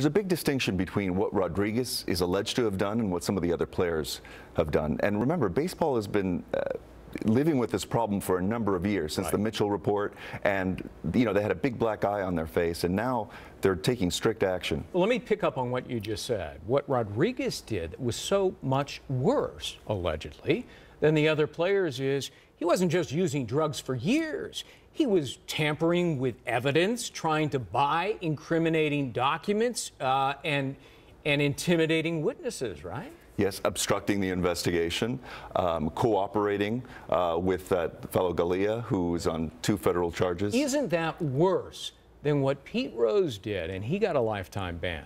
There's a big distinction between what Rodriguez is alleged to have done and what some of the other players have done. And remember, baseball has been living with this problem for a number of years, since the Mitchell report, and you know, they had a big black eye on their face, and now they're taking strict action. Well, let me pick up on what you just said. What Rodriguez did was so much worse, allegedly, than the other players is he wasn't just using drugs for years. He was tampering with evidence, trying to buy incriminating documents and intimidating witnesses, right? Yes, obstructing the investigation, cooperating with that fellow Galea, who is on 2 federal charges. Isn't that worse than what Pete Rose did, and he got a lifetime ban?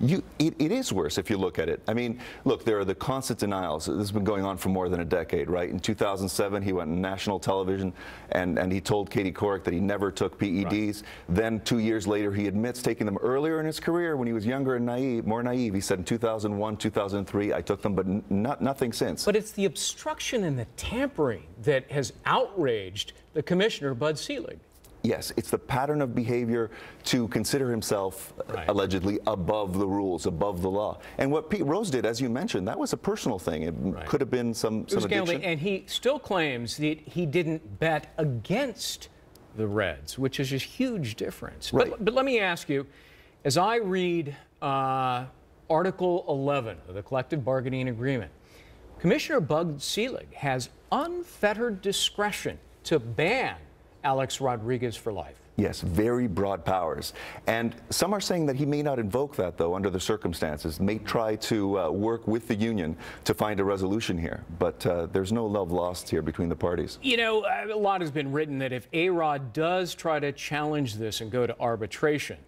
It is worse if you look at it. I mean, look, there are the constant denials. This has been going on for more than a decade, right? In 2007, he went on national television and he told Katie Couric that he never took PEDs. Right. Then 2 years later, he admits taking them earlier in his career when he was younger and naive, more naive. He said in 2001, 2003, I took them, but nothing since. But it's the obstruction and the tampering that has outraged the commissioner, Bud Selig. Yes, it's the pattern of behavior to consider himself allegedly above the rules, above the law. And what Pete Rose did, as you mentioned, that was a personal thing. It could have been some addiction. And he still claims that he didn't bet against the Reds, which is a huge difference. Right. But let me ask you, as I read Article 11 of the Collective Bargaining Agreement, Commissioner Bud Selig has unfettered discretion to ban Alex Rodriguez for life. Yes, very broad powers. And some are saying that he may not invoke that, though, under the circumstances, may try to work with the union to find a resolution here. But there's no love lost here between the parties. You know, a lot has been written that if A-Rod does try to challenge this and go to arbitration,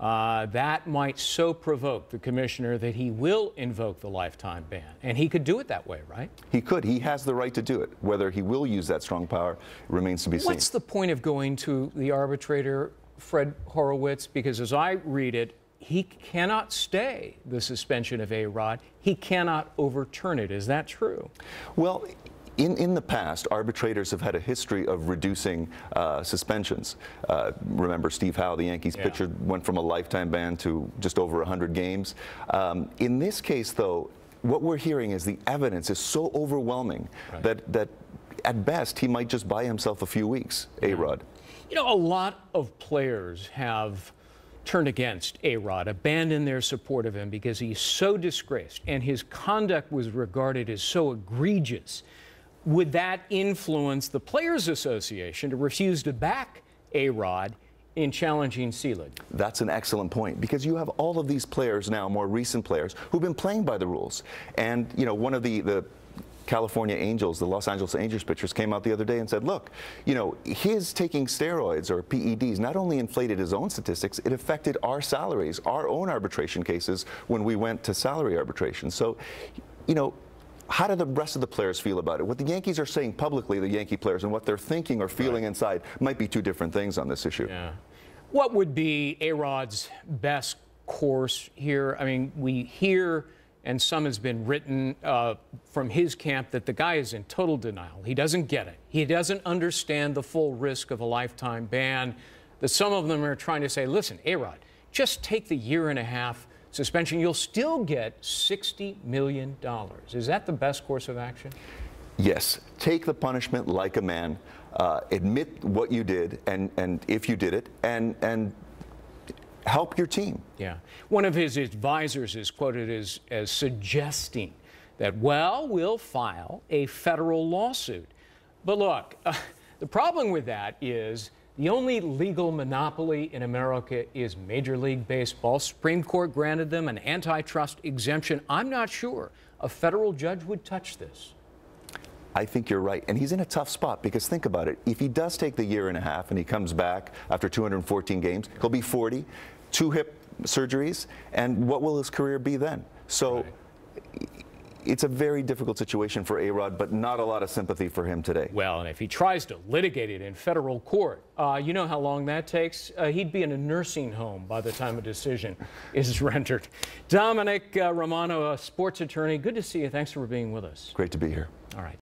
that might so provoke the commissioner that he will invoke the lifetime ban. And he could do it that way, right? He could. He has the right to do it. Whether he will use that strong power remains to be seen. What's the point of going to the arbitrator, Fred Horowitz? Because as I read it, he cannot stay the suspension of A-Rod. He cannot overturn it. Is that true? Well, in the past, arbitrators have had a history of reducing suspensions. Remember Steve Howe, the Yankees pitcher, went from a lifetime ban to just over 100 games. In this case, though, what we're hearing is the evidence is so overwhelming that at best, he might just buy himself a few weeks, A-Rod. You know, a lot of players have turned against A-Rod, abandoned their support of him because he's so disgraced and his conduct was regarded as so egregious. Would that influence the Players Association to refuse to back A-Rod in challenging Selig? That's an excellent point, because you have all of these players now, more recent players, who've been playing by the rules. And, you know, one of the California Angels, the Los Angeles Angels pitchers, came out the other day and said, look, you know, his taking steroids or PEDs not only inflated his own statistics, it affected our salaries, our own arbitration cases when we went to salary arbitration. So, you know, how do the rest of the players feel about it? What the Yankees are saying publicly, the Yankee players, and what they're thinking or feeling inside might be two different things on this issue. Yeah. What would be A-Rod's best course here? I mean, we hear, and some has been written from his camp, that the guy is in total denial. He doesn't get it. He doesn't understand the full risk of a lifetime ban. That some of them are trying to say, listen, A-Rod, just take the 1.5-year suspension, you'll still get $60 million. Is that the best course of action? Yes. Take the punishment like a man. Admit what you did, and if you did it, and help your team. Yeah. One of his advisors is quoted as suggesting that, well, we'll file a federal lawsuit. But look, the problem with that is the only legal monopoly in America is Major League Baseball. Supreme Court granted them an antitrust exemption. I'm not sure a federal judge would touch this. I think you're right. And he's in a tough spot, because think about it. If he does take the 1.5 years and he comes back after 214 games, he'll be 40, 2 hip surgeries, and what will his career be then? So it's a very difficult situation for A-Rod, but not a lot of sympathy for him today. Well, and if he tries to litigate it in federal court, you know how long that takes. He'd be in a nursing home by the time a decision is rendered. Domenic Romano, a sports attorney, good to see you. Thanks for being with us. Great to be here. All right.